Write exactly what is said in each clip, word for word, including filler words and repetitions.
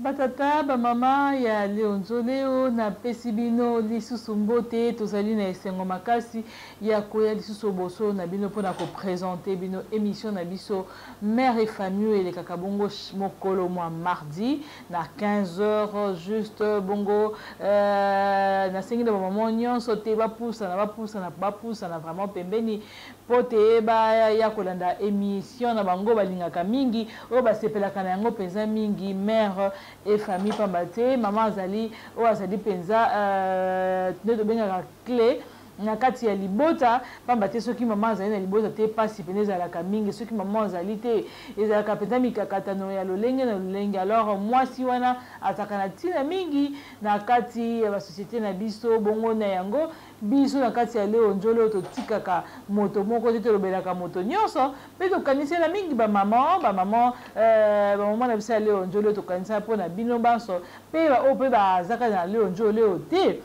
Batata, Bamama, ya Léon Zoleo, na Pessibino, lisusu mbote, tozali na Sengomakasi, ya koya lisusu boso, na bino pona ko présenter bino émission na biso mère et famille et les Kakabongo mokolo moi mardi na quinze heures juste bongo euh, na singi de maman nyonso te ba pousa na ba pousa na ba pousa na vraiment pembeni pote ba ya kolanda émission na bango balingaka mingi o ba sepelaka na yango penza mingi mère et famille pambate maman azali o azali penza euh, ne de benga clé nakati ya libota pamba te soki maman azali na libota te pasi peneza la kamingi soki maman azali te ezalaka petami kakatano ya lolenge na lolenge alors moi si wana atakana tina mingi nakati ya société na biso bongo na yango biso nakati ya leo njolo to tikaka moto moko te lobelaka moto nyonso pe to kanisela mingi ba maman ba maman euh ba maman na biso leo njolo to kanisa pona bino banso pe ba o pe ba zaka na leo njolo te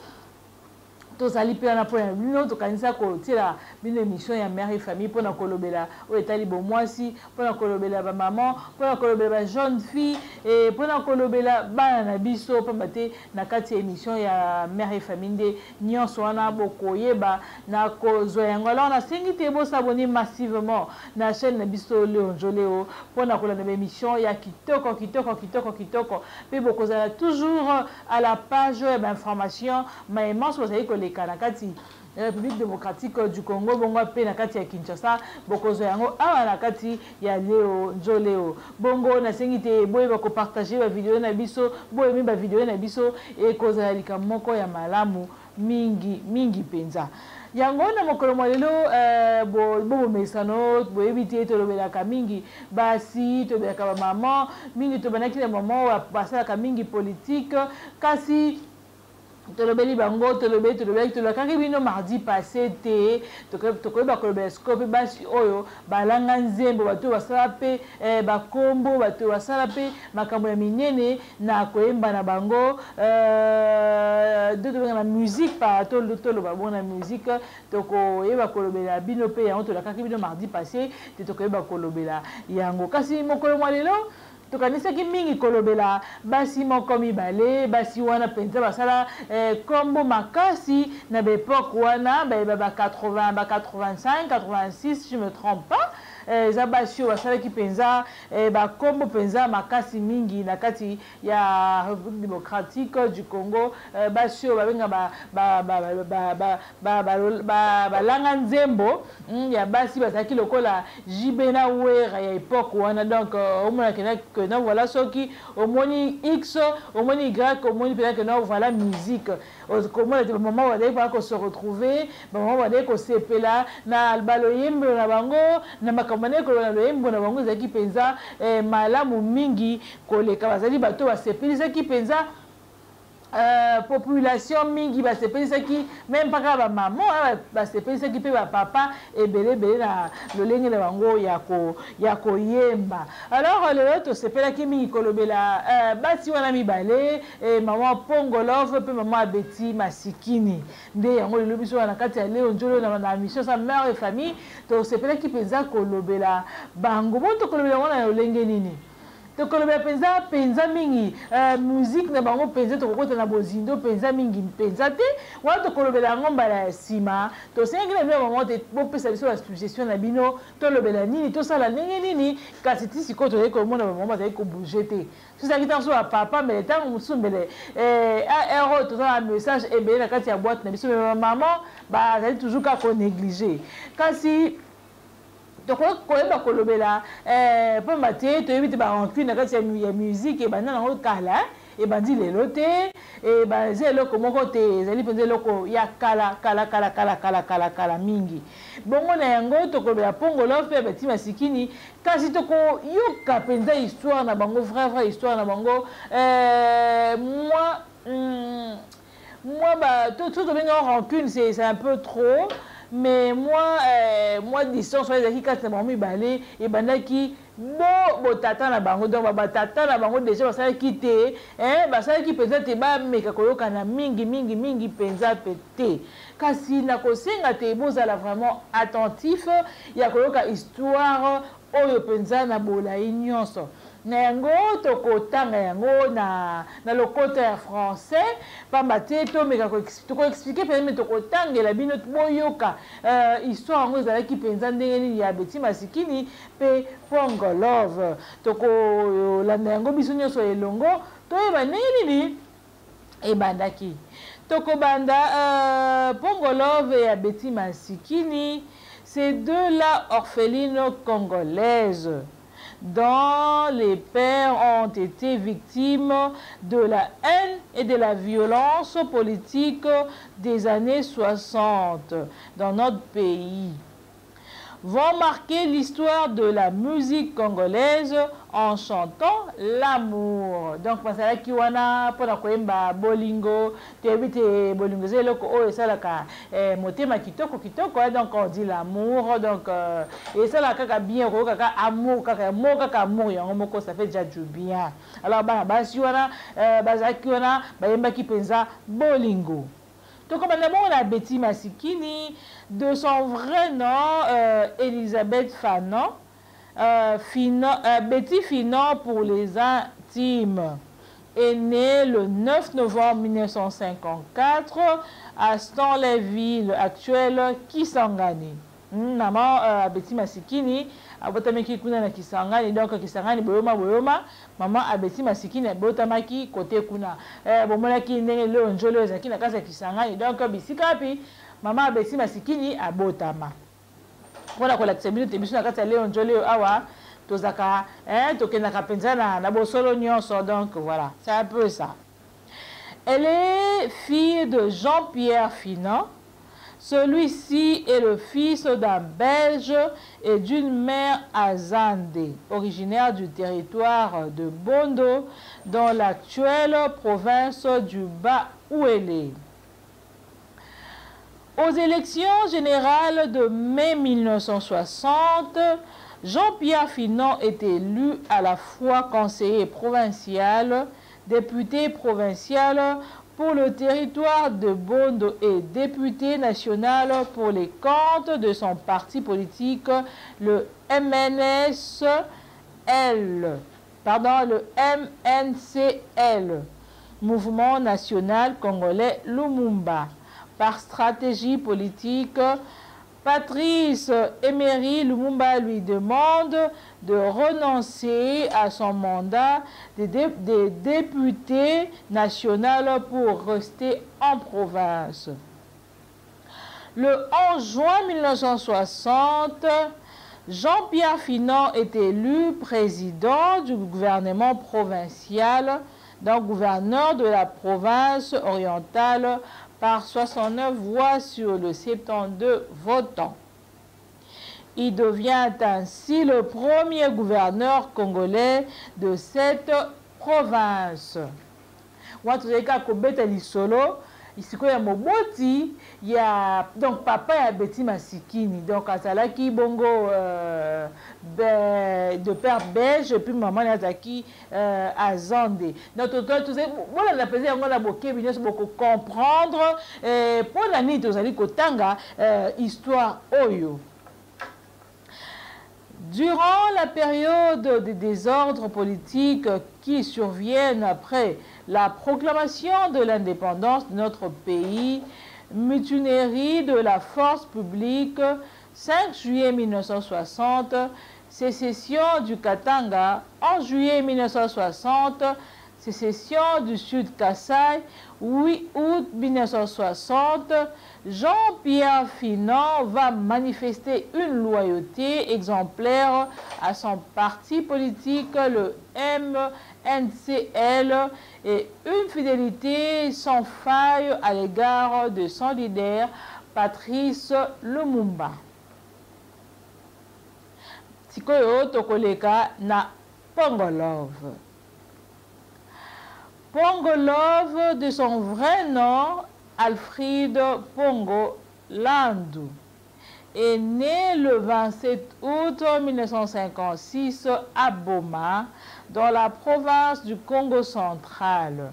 tous allés pour la première minute au Canada côté la une émission y a mère et famille pour la Colombela au Italie bon moi si pour la Colombela ma maman pour la Colombela jeune fille et pour la Colombela banana biso pour mater na quatre émissions y a mère et famille des nions soit na bokoyeba na kozoyango alors na s'inquiéter vous s'abonner massivement na chaîne na biso Léon Zoleo pour la Colombela émission y a kitoko kitoko kitoko kitoko mais beaucoup ça toujours à la page web information mais moi je vous ai dit Kanakati, la République démocratique du Congo, bongo pe nakati ya Kinshasa Bokozo yango awa nakati ya Léo Zoleo. Bongo na sengite boye bako partager ba vidéo na biso, boye mi ba vidéo na biso e kozala likamoko ya malamu mingi mingi penza. Yango na mokolo mwalelo euh bo bo mesano bo evite to lobela ka mingi basi to beka ba maman mingi to banaki na maman wa pasala ka mingi politique kasi Tolobeli bango, tolobeli, tolobeli, tolobeli. Quand il y a mardi passé, tu as colobescope, basi oyo, balanganzembo, bato wasalape, bakombo, bato wasalape, makambo ya minene, na koemba na bango, de la musique, par tolobabon la musique, toko eba kolobela, binope, yanto la kakibino mardi passé, te toko eba kolobela, yango. Kasi mokolo mwalelo? Donc, on sait que mingi kolobela basi moko mibale basi wana penza basala combo makasi na bepok wana ba quatre-vingts ba quatre-vingt-cinq quatre-vingt-six je me trompe pas za basi basala ki penza ba combo penza makasi mingi na kati ya République démocratique du Congo basi ba benga ba ba ba ba ba langa nzembo ya basi basaki lokola jibena wera ya epok wana donc au moins que non voilà ce qui au moins X au moins Y au moins peut-être que non voilà musique comment le moment où on va se retrouver moment où on va se pela na baloyembo na bango na makamane ko na loyembo na bango zaki penza malamu mingi koleka bazali bato ba sepeli zaki penza Euh, population mingi ba sepelisa ki même pas ka ba maman ba sepelisa ki pe ba papa et belé belé na lolenge na bango ya ko ya ko yemba alors le autre sepela ki mingi kolobela euh, basi wana mibale et maman Pongo Love pe maman Abeti Masikini nde yango le biso na kati ya Léon Zoleo na na mission sa mère et famille to sepela ki penza kolobela bango bonto kolobela wana lolenge nini donc le penza penza mingi musique na bango penza to kokota na bozindo penza mingi penza te wa to kolobela ngomba la sima to sengela vya maman te bo pesa biso la suggestion na bino to lobela nini to sala ndenge nini kasi ti siko to yeko mona maman ta yeko bouger te so ça kitanso a papa mais tant musumbele euh A R to na message e be na kati ya boîte na biso maman ba zali toujours ka ko négliger kasi donc quand il va colober là pour mater tu évites bah on cuit n'importe quelle musique et bah non on cala et bah dit les lotés et bah c'est le comment côté c'est lui penser le co y a cala cala cala cala cala cala cala mingi bon on est en gros tu colober Pongo Love fait Abeti Masikini kasi tu co yoka penser histoire na bango vraie vraie histoire na bango moi moi bah tout tout devient en rancune c'est c'est un peu trop mais moi euh, moi distance les qui quand maman balé et bandaki bo bo tata na bango donc ba tata na bango déjà ça quitter hein ba ça qui peut-être ba meka koyoka na mingi mingi mingi penza pété kasi na kosenga te bozala vraiment attentif ya koyoka histoire oyo penza na bola nyonso Nengo tokota nengo na na le côté français pas maté to mais ko expliquer peut-être mais tokota ngela bino boyoka histoire ngo zala ki penza ndengeni ya Abeti Masikini pe Pongo Love toko la nengo biso nyoso elongo to eba ndengeni ni ebandaki toko banda Pongo Love et Abeti Masikini ces deux là orphelines congolaises dont les pères ont été victimes de la haine et de la violence politique des années soixante dans notre pays, vont marquer l'histoire de la musique congolaise en chantant l'amour. Donc, parce que wana pona koyemba bolingo, tebite bolingo zeloko o esalaka motema kitoko kitoko donc on dit l'amour donc esalaka ka bien ko kaka amour kaka mo kaka amour yango moko ça fait déjà du bien. Alors ba basi wana bazaki wana bayemba kipenza bolingo. Donc, on a Abeti Masikini, de son vrai nom, euh, Elisabeth Fanon, euh, Fino, euh, Betty Finant pour les intimes, est née le neuf novembre mille neuf cent cinquante-quatre à Stanleyville, actuelle Kisangani. Maman Abeti Masikini, à Botamaki, Kuna, Kisangani, donc Kisangani, Boma, Boma, Maman Abeti Masikini, Botamaki, côté Kuna, Bomonaki, Léon Zoleo, Zakina, Kasa, Kisangani, donc Bissikapi, Maman Abeti Masikini, à Botama. Voilà, quoi, la Tsebino, Tébisson, Kasa, Léon Zoleo, Awa, Tozaka, hein, Tokenaka Penzana, Nabosolo, Nyonso, donc voilà, c'est un peu ça. Elle est fille de Jean-Pierre Finon. Celui-ci est le fils d'un Belge et d'une mère azandé, originaire du territoire de Bondo, dans l'actuelle province du Bas-Ouélé. Aux élections générales de mai mille neuf cent soixante, Jean-Pierre Finon est élu à la fois conseiller provincial, député provincial, pour le territoire de Bondo et député national pour les comptes de son parti politique, le M N S L, pardon, le M N C L, Mouvement National Congolais Lumumba. Par stratégie politique, Patrice Emery Lumumba lui demande de renoncer à son mandat de, dé, de député national pour rester en province. Le onze juin mille neuf cent soixante, Jean-Pierre Finon est élu président du gouvernement provincial, donc gouverneur de la province orientale, par soixante-neuf voix sur le soixante-douze votants. Il devient ainsi le premier gouverneur congolais de cette province. Donc papa Abeti Masikini, donc Azalaki Bongo de père belge et puis maman Azaki Azande. Donc voilà la présence on a beaucoup beaucoup comprendre pour la nuit aux alliés Kotanga histoire Oyo. Durant la période des désordres politiques qui surviennent après la proclamation de l'indépendance de notre pays, mutinerie de la force publique, cinq juillet mille neuf cent soixante, sécession du Katanga, onze juillet mille neuf cent soixante, sécession du Sud-Kassai, huit août mille neuf cent soixante, Jean-Pierre Finon va manifester une loyauté exemplaire à son parti politique, le M N C L, et une fidélité sans faille à l'égard de son leader, Patrice Lumumba. Tikoyo Tokoleka na Pongo Love. Pongo Love, de son vrai nom, Alfred Pongolandou, est né le vingt-sept août mille neuf cent cinquante-six à Boma, dans la province du Congo central.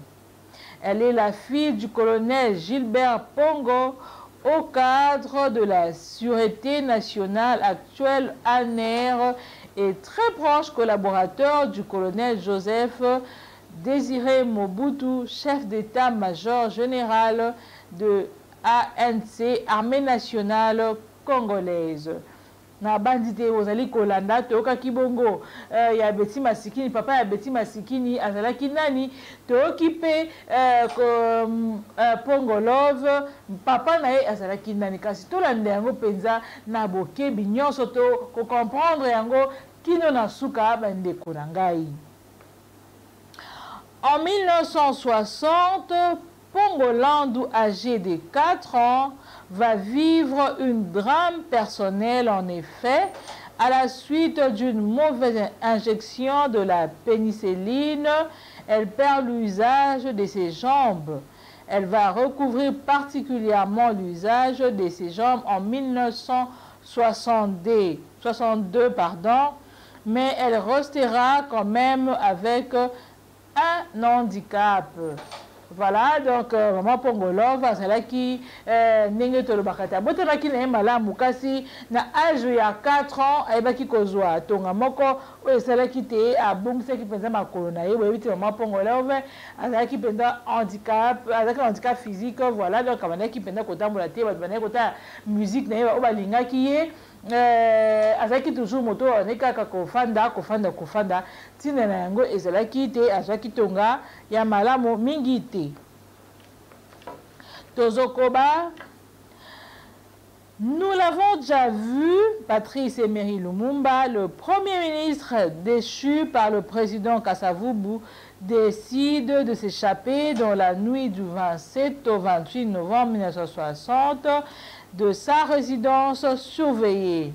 Elle est la fille du colonel Gilbert Pongo, au cadre de la Sûreté nationale actuelle A N R et très proche collaborateur du colonel Joseph Désiré Mobutu, chef d'état-major général de A N C, Armée nationale congolaise. Na bandite ozali kolanda toyoka kibongo ya Abeti Masikini, papa ya Abeti Masikini azalaki nani, toyoki pe Pongo Love papa na ye azalaki nani, kasi tolanda yango penza na bokebi nyonso to ko comprendre yango kino na suka bandeko na ngai. En mille neuf cent soixante, Pongolandou, âgé de quatre ans, va vivre une drame personnelle en effet, à la suite d'une mauvaise injection de la pénicilline. Elle perd l'usage de ses jambes. Elle va recouvrir particulièrement l'usage de ses jambes en mille neuf cent soixante-deux, pardon, mais elle restera quand même avec un handicap. Voilà, donc euh, maman Pongo Love azalaki ndenge tolo bakata botamaki na malamu kasi na âge ya quatre ans ayebaki kozwa tonga moko oyo ezalaki te abongisaki mpenza makolo na ye boyebi te maman Pongo Love azalaki mpenza handicap, azalaki handicap physique. Voilà, donc abandaki mpenza kotambola te, bato bandaki kota musique na ye oyo balingaki ye. Euh, azaki toujours moto nekaka kofanda kofanda kofanda tina na yango ezalaki te, azaki tonga ya malamu mingi te. Tozokoba, nous l'avons déjà vu, Patrice Emery Lumumba, le premier ministre déchu par le président Kasavubu, décide de s'échapper dans la nuit du vingt-sept au vingt-huit novembre mille neuf cent soixante de sa résidence surveillée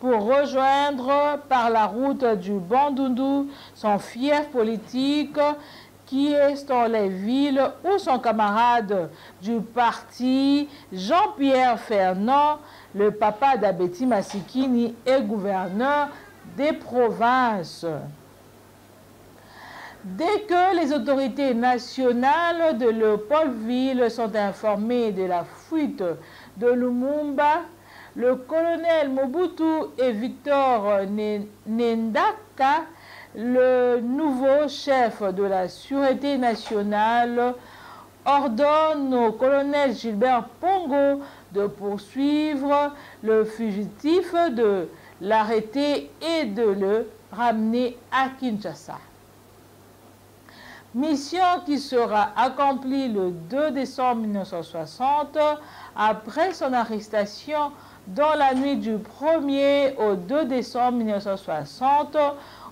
pour rejoindre par la route du Bandundu son fief politique qui est Stanleyville, où son camarade du parti Jean-Pierre Finon, le papa d'Abeti Masikini, est gouverneur des provinces. Dès que les autorités nationales de Léopoldville sont informées de la fuite de Lumumba, le colonel Mobutu et Victor Nendaka, le nouveau chef de la Sûreté nationale, ordonne au colonel Gilbert Pongo de poursuivre le fugitif, de l'arrêter et de le ramener à Kinshasa. Mission qui sera accomplie le deux décembre mille neuf cent soixante après son arrestation dans la nuit du premier au deux décembre mille neuf cent soixante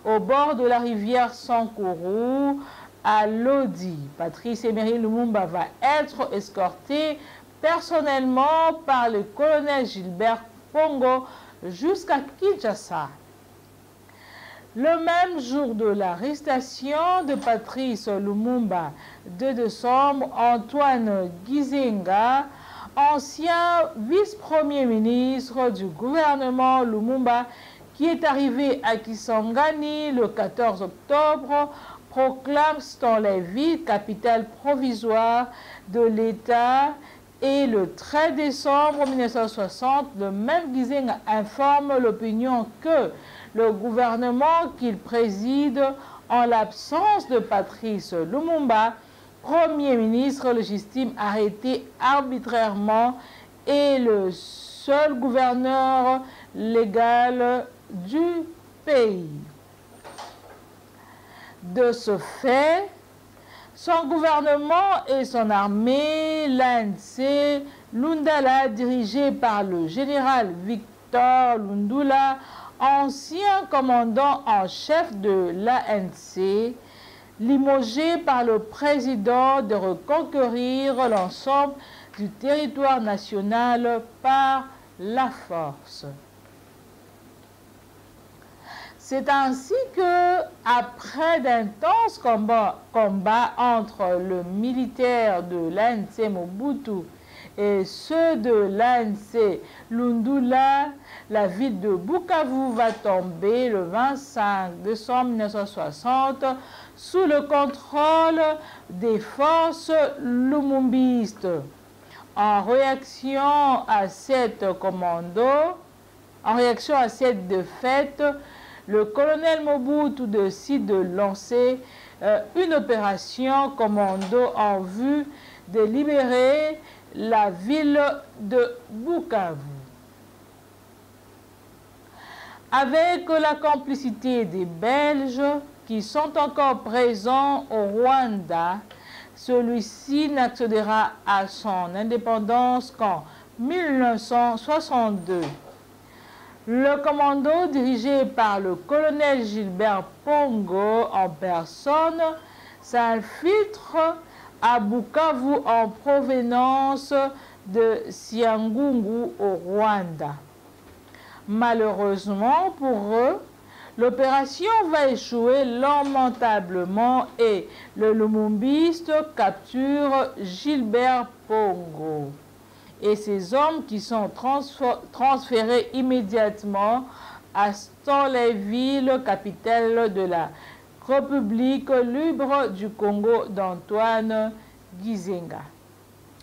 au bord de la rivière Sankuru à Lodi. Patrice Emery Lumumba va être escorté personnellement par le colonel Gilbert Pongo jusqu'à Kinshasa. Le même jour de l'arrestation de Patrice Lumumba, deux décembre, Antoine Gizenga, ancien vice-premier ministre du gouvernement Lumumba, qui est arrivé à Kisangani le quatorze octobre, proclame Stanleyville capitale provisoire de l'État, et le treize décembre mille neuf cent soixante, le même Gizenga informe l'opinion que le gouvernement qu'il préside, en l'absence de Patrice Lumumba, premier ministre légitime arrêté arbitrairement, est le seul gouverneur légal du pays. De ce fait, son gouvernement et son armée, l'A N C Lundala, dirigée par le général Victor Lundula, ancien commandant en chef de l'A N C, limogé par le président de reconquérir l'ensemble du territoire national par la force. C'est ainsi que, après d'intenses combats, combats entre le militaire de l'A N C Mobutu et ceux de l'A N C Lundula, la ville de Bukavu va tomber le vingt-cinq décembre mille neuf cent soixante sous le contrôle des forces lumumbistes. En réaction à cette commando, en réaction à cette défaite, le colonel Mobutu décide de lancer euh, une opération commando en vue de libérer la ville de Bukavu. Avec la complicité des Belges qui sont encore présents au Rwanda, celui-ci n'accédera à son indépendance qu'en mille neuf cent soixante-deux. Le commando dirigé par le colonel Gilbert Pongo en personne s'infiltre à Bukavu en provenance de Siangungu au Rwanda. Malheureusement pour eux, l'opération va échouer lamentablement et le lumumbiste capture Gilbert Pongo et ses hommes qui sont transférés immédiatement à Stanleyville, capitale de la République libre du Congo d'Antoine Gizenga.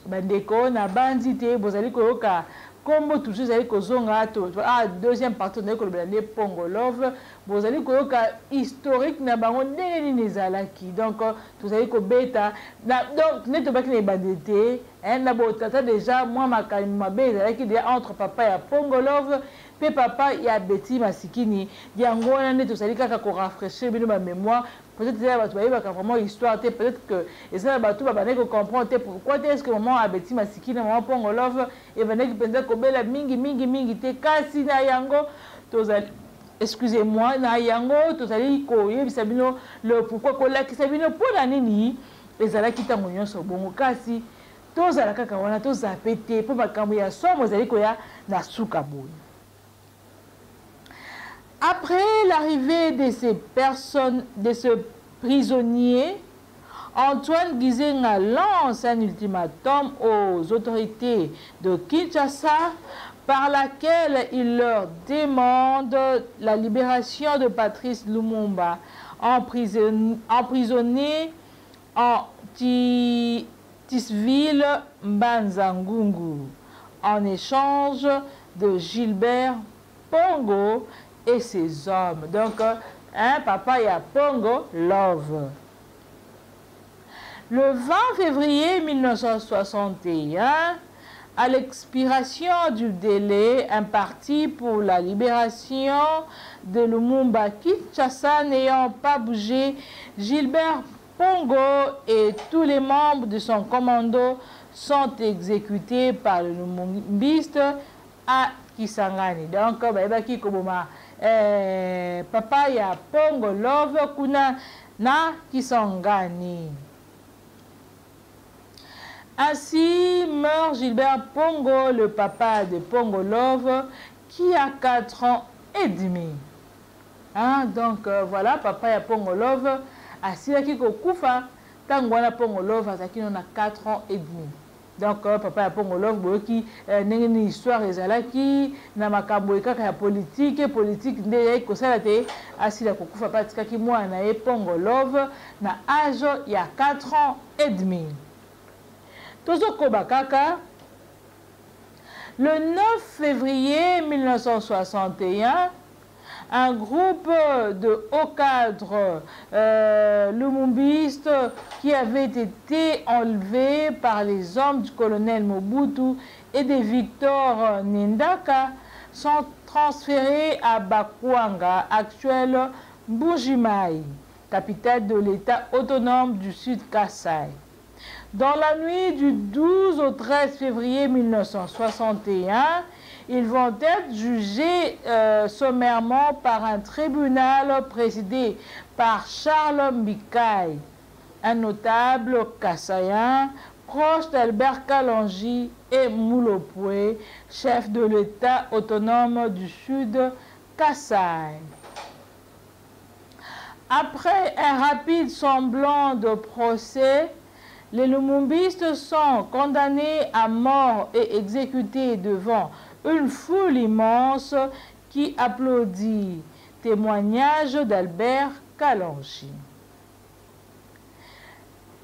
Bandeko na bandité bozali koyoka kombo toujours zali kozonga to ah deuxième partenaire ko le Pongo Love bozali koyoka historique na bango ndenge nini ezalaki donc tozali ko beta donc neto baki na bandité hein na botata déjà moi makalimi mabe ezalaki déjà entre papa ya Pongo Love pe papa ya Betty Masikini yango wana nde tozali kaka ko rafraîchir bino ba mémoire. Peut-être que vraiment histoire, peut-être que les gens ne comprennent pas pourquoi est-ce que maman Abeti Masikini, maman Pongo Love, et ben qui pensait que belle mingi mingi mingi te kasi na yango, excusez-moi na yango, tozali ko yebi sabino le pourquoi ko la ki sabino pour la nini, les ala kita moyon so bongo kasi, tozala kaka wana tozapete pour makambo ya so mozali ko ya na sukaboni. Après l'arrivée de ces personnes, de ce prisonnier, Antoine Gizenga lance un ultimatum aux autorités de Kinshasa par laquelle il leur demande la libération de Patrice Lumumba, emprisonné, emprisonné en Tisville Mbanzangungu, en échange de Gilbert Pongo et ses hommes. Donc, hein, papa, il y a Pongo Love. Le vingt février mille neuf cent soixante et un, à l'expiration du délai imparti pour la libération de Lumumba, Kinshasa n'ayant pas bougé, Gilbert Pongo et tous les membres de son commando sont exécutés par le lumumbiste à Kisangani. Donc, Babaki Koboma. Eh, papa ya Pongo Love kuna na Kisangani. Ainsi meurt Gilbert Pongo, le papa de Pongo Love, qui a quatre ans et demi. Hein, donc euh, voilà, papa ya Pongo Love, asilaki kokufa, tangwana Pongo Love, asaki on a quatre ans et demi. Donc, euh, papa ya Pongo Love, qui euh, n'est une histoire ezalaki, n'a ma kamboika ka politique, politique ndeye kosalate, asila kokufa patika ki mwa nae Pongo Love, na âge ya quatre ans et demi. Tozo Kobakaka, le neuf février mille neuf cent soixante et un, un groupe de hauts cadres euh, lumumbistes qui avait été enlevé par les hommes du colonel Mobutu et de Victor Nindaka sont transférés à Bakwanga, actuel Mbujimayi, capitale de l'État autonome du Sud Kasai. Dans la nuit du douze au treize février mille neuf cent soixante et un, ils vont être jugés euh, sommairement par un tribunal présidé par Charles Mbikai, un notable kassaïen proche d'Albert Kalonji et Moulopoué, chef de l'État autonome du Sud Kasai. Après un rapide semblant de procès, les lumumbistes sont condamnés à mort et exécutés devant une foule immense qui applaudit. Témoignage d'Albert Kalonji.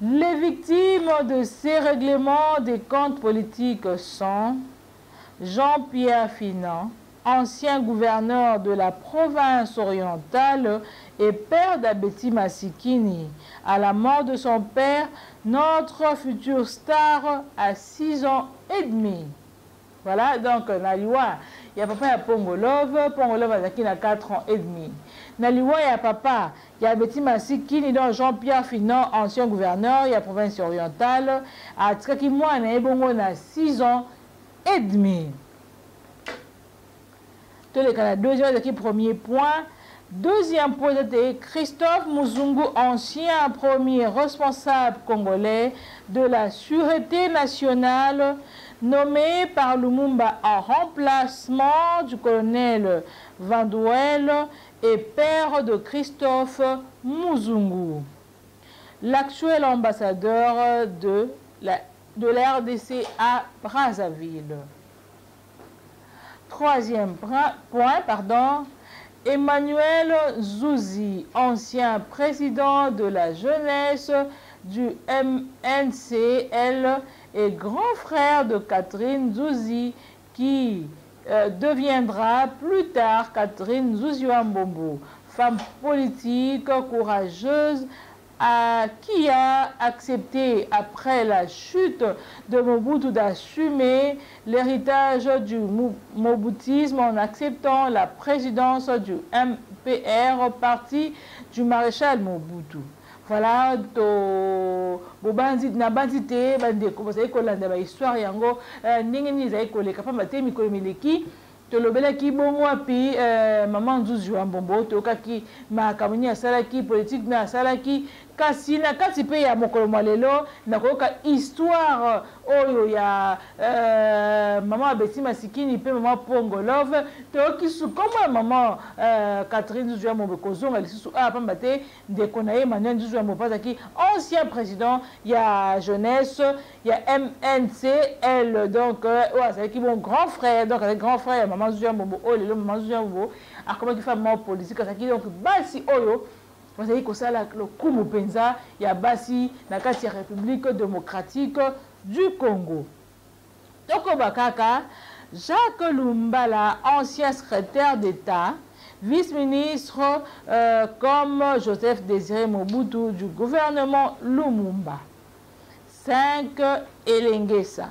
Les victimes de ces règlements des comptes politiques sont Jean-Pierre Finon, ancien gouverneur de la province orientale et père d'Abeti Masikini. À la mort de son père, notre future star a six ans et demi. Voilà, donc Naliwa, il y a papa, il y a Pongo Love, Pongo Love a quatre ans et demi. Naliwa, il y a papa, il y a Abeti Masikini, donc Jean-Pierre Finon, ancien gouverneur, il y a province orientale, à Tsakimwana, il a six ans et demi. Tous les Canadiens, deuxième équipe, premier point. Deuxième point, c'était Christophe Muzungu, ancien premier responsable congolais de la Sûreté nationale, nommé par Lumumba en remplacement du colonel Vandouel et père de Christophe Muzungu, l'actuel ambassadeur de la, de la R D C à Brazzaville. Troisième point, pardon, Emmanuel Zouzi, ancien président de la jeunesse du M N C L et grand frère de Catherine Zouzi, qui euh, deviendra plus tard Catherine Zouzi-Wambombo, femme politique courageuse à, qui a accepté après la chute de Mobutu d'assumer l'héritage du Mobutisme en acceptant la présidence du M P R, parti du maréchal Mobutu. Voilà, to bobandi na bandité bande ko bazay ko landa ba histoire yango ndenge ni zay ko leka pamba te mikolo miliki to lobelaki bongo api maman Nzuzu Wambombo to kaki makamuni asalaki politique na asalaki kasi na kati pe ya mokolo malelo na koka histoire oyo ya maman Abeti Masikini pe maman Pongo Love to kisu koma maman Catherine Nzuzu Wambombo kozonga lisusu a pamba te ndeko na Emmanuel Nzuzu Wambombo azaki ancien président ya jeunesse ya M N C L donc wa azaki mon grand frère donc avec grand frère maman Nzuzu Wambombo o lelo maman Nzuzu Wambombo akoma ki femme politique azaki donc basi oyo vous savez que ça, le coup Moupenza, il y a Bassi, la République démocratique du Congo. Toko Bakaka, Jacques Lumbala, ancien secrétaire d'État, vice-ministre euh, comme Joseph Désiré Mobutu du gouvernement Lumumba. cinq Elengesa.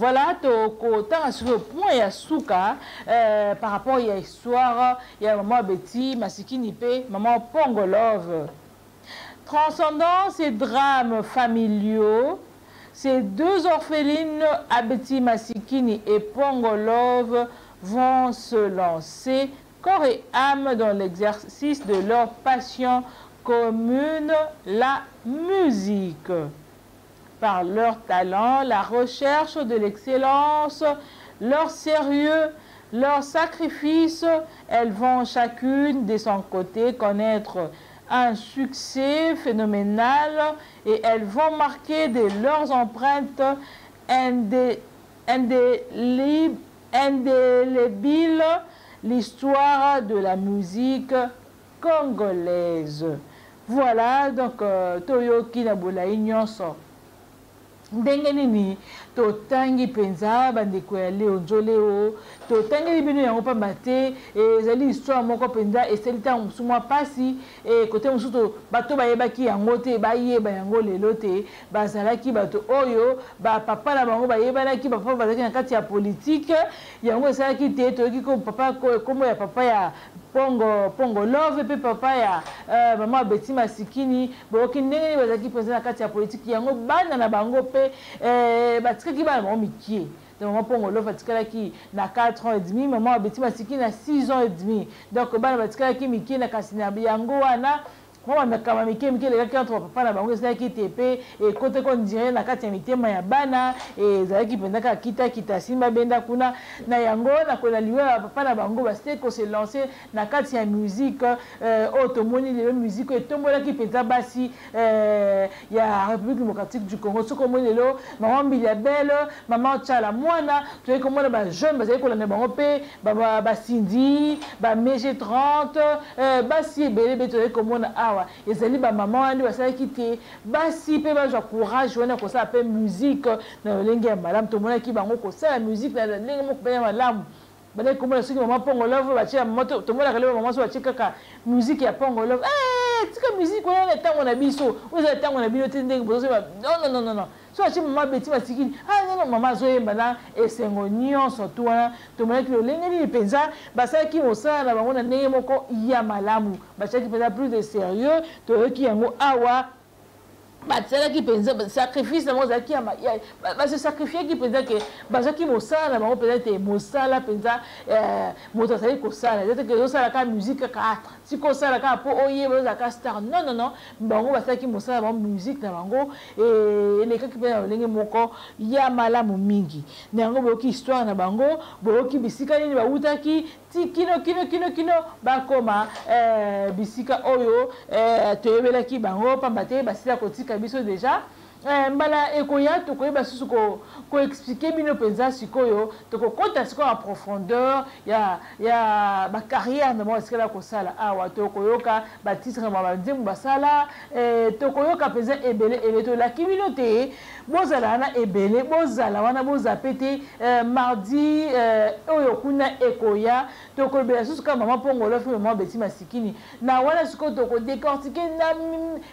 Voilà, tant sur le point Yasuka euh, par rapport à l'histoire, il y a maman Abeti Masikini, maman Pongo Love. Transcendant ces drames familiaux, ces deux orphelines, Abeti Masikini et Pongo Love, vont se lancer corps et âme dans l'exercice de leur passion commune, la musique. Par leur talent, la recherche de l'excellence, leur sérieux, leur sacrifice, elles vont chacune de son côté connaître un succès phénoménal et elles vont marquer de leurs empreintes indé, indélib, indélébiles l'histoire de la musique congolaise. Voilà, donc, euh, Toyoki Naboulaï Nyonso. Dengenini, totangi penza bandeko ya Léon Zoleo, totangi libino yango pamba te, ezali histoire moko penza eseli ta musu mwa pasi, e kote musu to bato bayebaki yango te, bayeba yango lelo te, bazalaki bato oyo, ba papa na bango bayebanaki, ba papa bazalaki na kati ya politique, yango esalaki te, toyoki ko papa kombo ya papa ya Pongo Pongo Love pe papa ya euh, maman Abeti Masikini boyoki ndenge bazalaki penza na kati ya politique yango bana na bango pe Eh, batikaki bana maman mikie maman Pongo Love batikalaki na quatre ans et demi, maman Abeti Masikini na six ans et demi, donc bana batikalaki mikie na kasi na yango wana makambo mikie mikie elekaki entre papa na bango ezalaki te pe ekotaki ondire na kati ya mitema ya bana ezalaki mpenza kaka kita kita simba benda kuna na yango nakona liwe ya papa na bango basili kose lancer na kati ya musique oyo tomoni lelo musique etombolaki mpenza basi ya République démocratique du Congo soki omoni lelo maman Mbila Belle maman Tchala mwana toyei komona bajeune bazali kolanda bango mpe basindi bamege trente basi ebele mpe toyei komona awa ezali ba maman andi basalaki te basi pe bazwa courage wana kosala pe musique na lolenge ya malamu tomonaki bango kosala musique na lolenge moko mpe ya malamu Bale comme la musique maman Pongo Love va tirer moto tout le monde a relevé maman so va tirer kaka musique ya Pongo Love eh tika musique on a tant on a biso on a tant on a bino tendeng bozo non non non non so va tirer Mama Abeti Masikini ah non non maman zoé bana et sengonion surtout là tout le monde que le lengeli penza basa qui on ça là on a né moko ya malamu basa qui penza plus de sérieux to qui yango awa basa qui penza sacrifice na moza qui va se sacrifier qui penza que basa qui mosala ba peut-être mosala penza euh motosali ko sala c'est que osala ka musique ka si ko sala ka po oye ba ka star non non non bango basa qui mosala ba musique na bango et les qui penza lenge moko ya malamu mingi nango bo ki histoire na bango bo ki bisika ni ba utaki ti kino kino kino kino ba koma euh bisika oyo euh toyebela ki bango pamba te basila ko déjà mbala ekoya to koyeba susuko ko expliquer bino penza sikoyo to ko konta siko en profondeur ya ya ba carrière na moi sikala ko sala awa to koyoka ba titre ma ba nzemu basala eh to koyoka penza ebele ebele to la communauté bozala na ebele bozala wana bozapete mardi oyo kuna ekoya to ko bela susuka mama Pongo Love Mama Abeti Masikini na wana siko to ko décortiquer na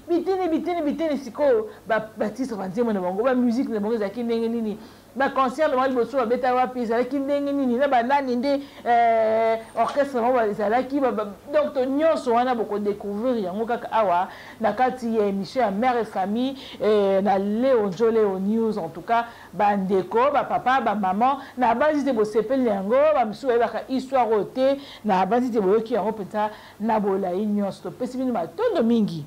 bitene bitene bitene siko ba titre va dire mon bango ba musique le bango zaki ndenge nini ba concert le bango so ba beta wa pis zaki ndenge nini na ba nani nde euh orchestre ba zaki ba donc to nyonso wana boko découvrir yango kaka awa na kati ya émission ya mère et famille na Léon Zoleo news en tout cas ba ndeko ba papa ba maman na bandi te bo sepel yango ba msu ba ka histoire oté na bandi te boyoki yango peta na bola nyonso to Pessibino ma tondo mingi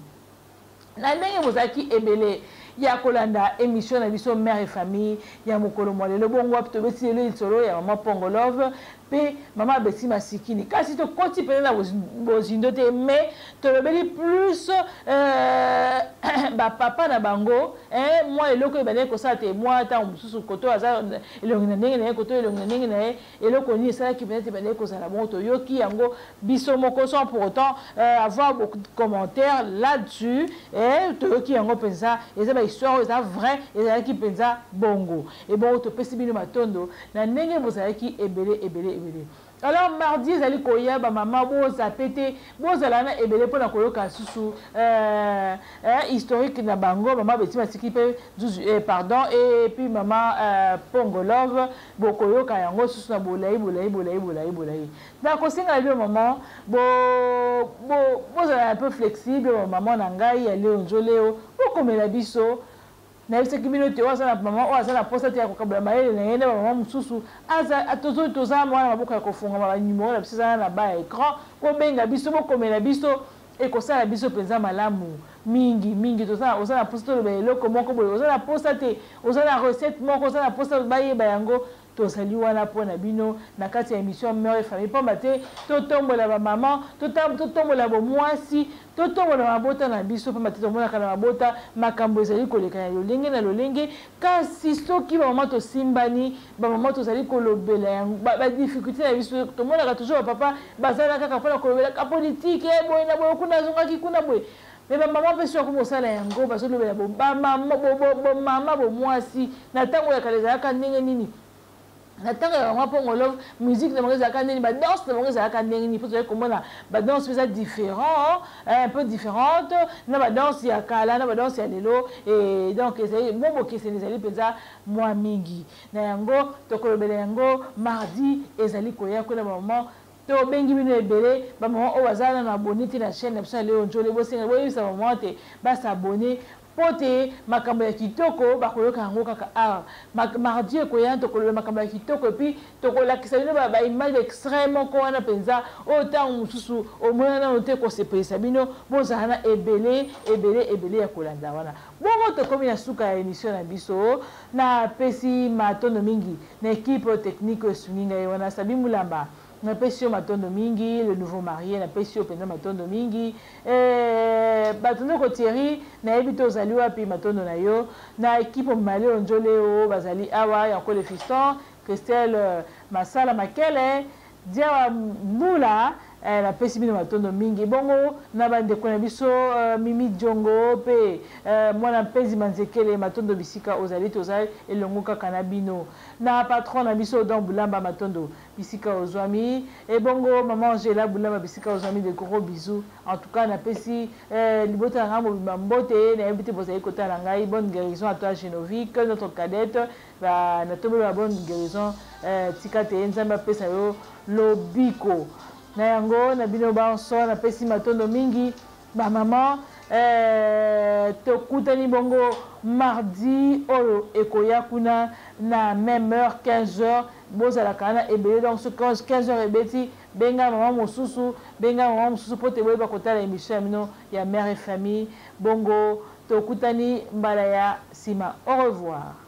na ndenge bozaki ebele ya kolanda émission na biso mère et famille ya mokolo mole le bongo apto beti le solo ya Mama Pongo Love pe Mama Abeti Masikini kasi to koti pe na bozindo te mais to lebeli plus euh ba papa na bango hein moi eloko ebane ko sa te moi ta mususu koto aza eloko ndenge na koto eloko ndenge na eloko ni sa ki bane te bane ko sa la moto yoki yango biso moko sans pour autant avoir beaucoup de commentaires là-dessus et to yoki yango pensa histoire est vrai et là qui pense bongo et bon to Pessibino matondo na ndenge bozala ki ebele ebele ebele alors mardi ezali koya ba mama boza pété bozala na ebele pona koyoka susu euh historique na bango Mama Abeti Masikini pardon et puis Mama Pongo Love bokoyoka yango susu na bolai bolai bolai bolai bolai na kosinga le maman bo bo bozala un peu flexible maman na ngai ya Léon Zoleo comme la biso na yese communauté wa sana mama wa sana posta ya kokabla maele na yene mama msusu aza atozo tozama wana maboka ya kofunga mama nyimo na bisana na ba écran ko benga biso bo comme la biso e ko sala biso penza malamu mingi mingi tozana osana posta le belo komo ko bolo osana posta te osana recette moko osana posta ba ye bayango to sali wana pona bino na kati ya émission mère et famille pamba te to tombola ba maman to tambo to tombola bo mwasi to tombola mabota na biso pamba te tombola kana mabota makambo ezali koleka ya lolenge na lolenge kasi soki ba maman to simbani ba maman to sali kolobela ba difficulté na biso to mona ka toujours papa bazala kaka pona kolobela ka politique e boy na boy kuna zonga ki kuna boy mais ma maman peut se reposer là yango parce que lobela bo maman bo maman bo mwasi na tango ya kaleza ka ndenge nini Natanga vraiment Pongo Love musique de Mongeza Kaneni ba danse de Mongeza Kaneni pour dire comment là ba danse ça différent un peu différente na ba danse ya kala na ba danse ya lelo et donc c'est bon bon que c'est les ali penza moi mingi na yango tokolobela yango mardi ezali koya ko na maman to bengi bino ebele ba maman o bazana na abonné na chaîne na ça Léon Zoleo bo singa bo ça maman te ba s'abonner pote makambo ya kitoko bakoyoka yango kaka ah mardi ekoya tokoloba makambo ya kitoko epi tokolakisa bino ba image extrêmement ko wana penza otango mosusu omona na ote kosepelisa bino bozala na ebele ebele ebele ya kolanda wana bongo tokomi na suka ya émission na biso na pesi matondo mingi na ekipe technique osuninga ye wana Sabi Mulamba na pesi matondo mingi le nouveau marié na pesi penza matondo mingi eh batondo ko Thierry na ebito zali wapi matondo na yo na equipe malé onjoleo bazali awa ya ko le fiston Christelle Masala Makele dia mula la Pessibino matondo mingi bongo na bande konabiso mimi djongo pe mwana pezi manzekele matondo bisika ozali tozali elongoka kanabino na patron na biso don bulamba matondo bisika ozwami et bongo maman Angela bulamba bisika ozwami de gros bisous en tout cas na pesi libota rambo bambote na invité bozali kota na ngai bonne guérison à toi Genovique notre cadette va na tombe la bonne guérison tikate nzamba pesa yo lobiko na yango na bino banso na pesi matondo mingi ba maman euh tokutani bongo mardi olo ekoya kuna na même heure quinze heures bozala kana ebele donc ce quinze heures ebeti benga maman mosusu benga maman mosusu pote boye ba kotala émission mino ya mère et famille bongo tokutani mbala ya sima au revoir.